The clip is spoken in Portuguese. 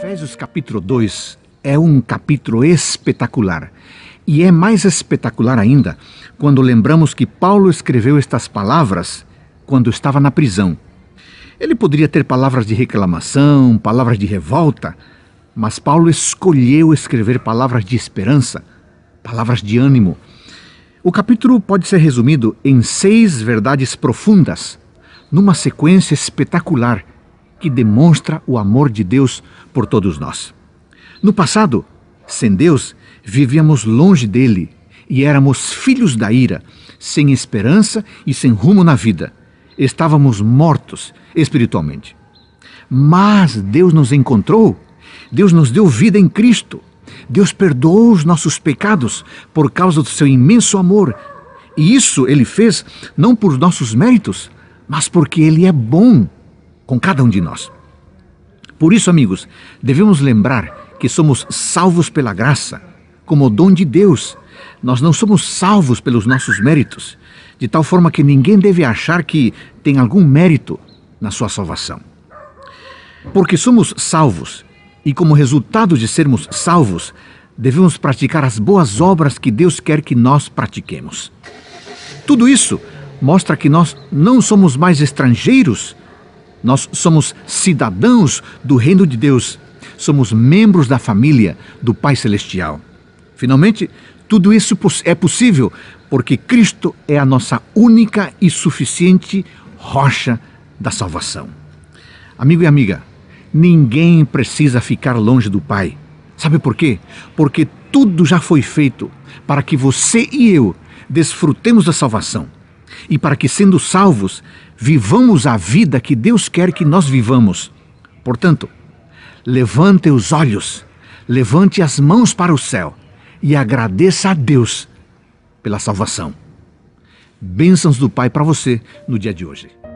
Efésios capítulo 2 é um capítulo espetacular. E é mais espetacular ainda quando lembramos que Paulo escreveu estas palavras quando estava na prisão. Ele poderia ter palavras de reclamação, palavras de revolta, mas Paulo escolheu escrever palavras de esperança, palavras de ânimo. O capítulo pode ser resumido em 6 verdades profundas, numa sequência espetacular que demonstra o amor de Deus por todos nós. No passado, sem Deus, vivíamos longe dele e éramos filhos da ira, sem esperança e sem rumo na vida. Estávamos mortos espiritualmente. Mas Deus nos encontrou, Deus nos deu vida em Cristo, Deus perdoou os nossos pecados por causa do seu imenso amor. E isso ele fez não por nossos méritos, mas porque ele é bom com cada um de nós. Por isso, amigos, devemos lembrar que somos salvos pela graça, como dom de Deus. Nós não somos salvos pelos nossos méritos, de tal forma que ninguém deve achar que tem algum mérito na sua salvação. Porque somos salvos e, como resultado de sermos salvos, devemos praticar as boas obras que Deus quer que nós pratiquemos. Tudo isso mostra que nós não somos mais estrangeiros, nós somos cidadãos do reino de Deus, somos membros da família do Pai Celestial. Finalmente, tudo isso é possível porque Cristo é a nossa única e suficiente rocha da salvação. Amigo e amiga, ninguém precisa ficar longe do Pai. Sabe por quê? Porque tudo já foi feito para que você e eu desfrutemos da salvação e para que, sendo salvos, vivamos a vida que Deus quer que nós vivamos. Portanto, levante os olhos, levante as mãos para o céu e agradeça a Deus pela salvação. Bênçãos do Pai para você no dia de hoje.